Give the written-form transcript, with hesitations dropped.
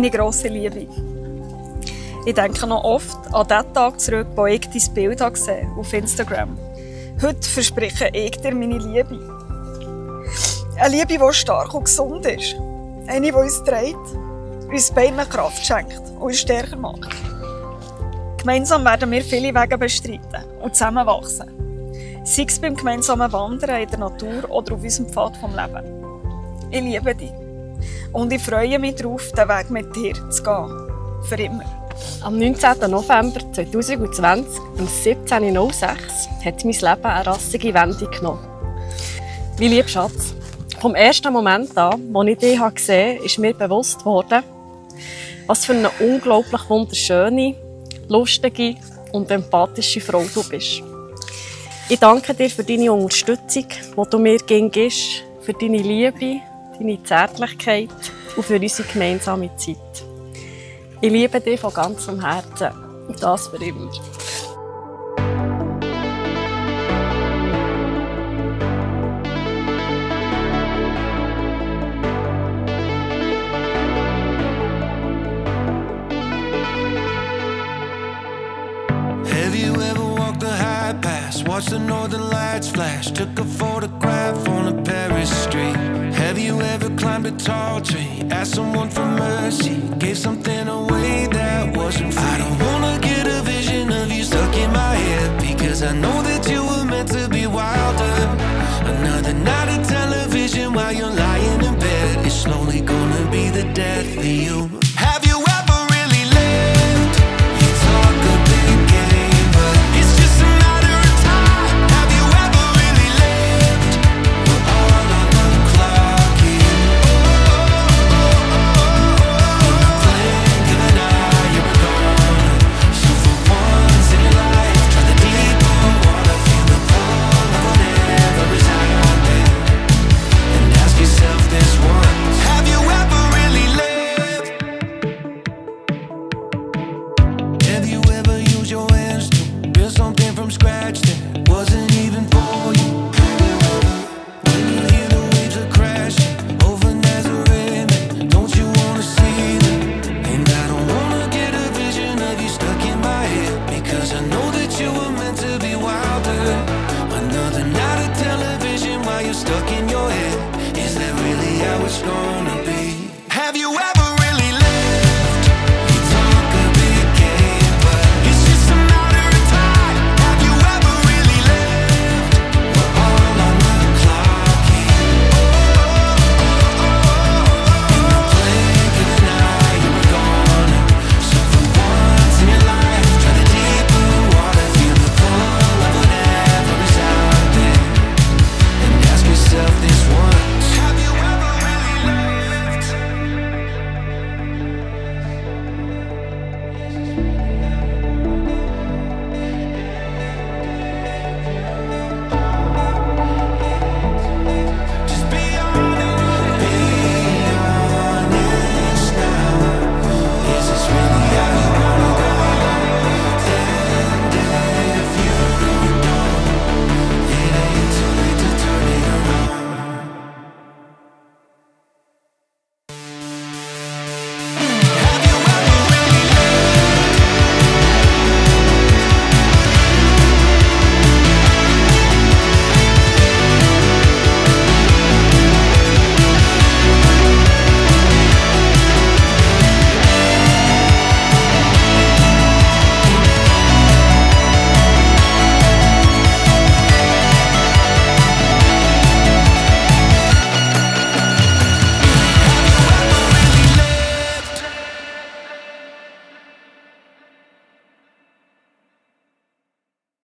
meine grosse Liebe. Ich denke noch oft an den Tag zurück, wo ich dein Bild gesehen habe auf Instagram. Heute verspreche ich dir meine Liebe. Eine Liebe, die stark und gesund ist. Eine, die uns trägt, uns beiden Kraft schenkt und uns stärker macht. Gemeinsam werden wir viele Wege bestreiten und zusammenwachsen. Sei es beim gemeinsamen Wandern in der Natur oder auf unserem Pfad vom Leben. Ich liebe dich. Und ich freue mich darauf, diesen Weg mit dir zu gehen. Für immer. Am 19. November 2020, um 17.06 Uhr, hat mein Leben eine rassige Wendung genommen. Mein lieber Schatz, vom ersten Moment an, als ich dich gesehen habe, ist mir bewusst worden, was für eine unglaublich wunderschöne, lustige und empathische Frau du bist. Ich danke dir für deine Unterstützung, die du mir gibst, für deine Liebe, deine Zärtlichkeit und für unsere gemeinsame Zeit. Ich liebe dich von ganzem Herzen und das für immer. Have you ever walked the high pass, watched the northern lights flash, took a photograph on a Paris street? Have you ever climbed a tall tree, asked someone for mercy, gave something away that wasn't free? I don't wanna get a vision of you stuck in my head, because I know that you were meant to be wilder. Another night of television while you're lying in bed, it's slowly gonna be the death of you. Have you ever really lived? You talk a big game, but it's just a matter of time. Have you ever really lived? We're all on the clock here. In the blink of an eye, you're gone. So for once in your life, try the deeper water, feel the pull of whatever is out there, and ask yourself this once: have you ever really lived? Have you ever used your hands to build something from scratch that wasn't even for you? When you hear the waves are crashing over Nazareth, man, don't you wanna see them? And I don't wanna get a vision of you stuck in my head, because I know that you were meant to be wilder. Another night of television while you're stuck in your head. Is that really how it's going?